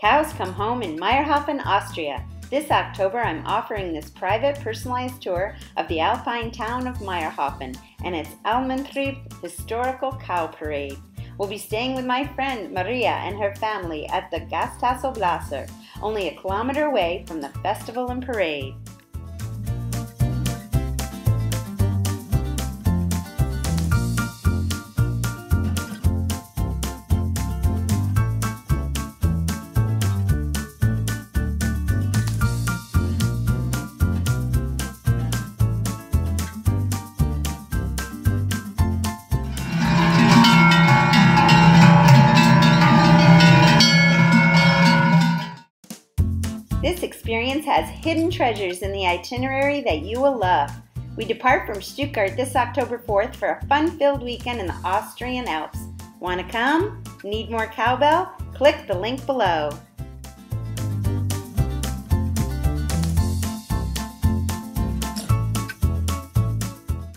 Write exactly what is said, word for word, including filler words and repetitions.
Cows Come Home in Mayrhofen, Austria. This October, I'm offering this private, personalized tour of the alpine town of Mayrhofen and its Almentrieb Historical Cow Parade. We'll be staying with my friend Maria and her family at the Gasthof Blasser, only a kilometer away from the festival and parade. This experience has hidden treasures in the itinerary that you will love. We depart from Stuttgart this October fourth for a fun-filled weekend in the Austrian Alps. Want to come? Need more cowbell? Click the link below.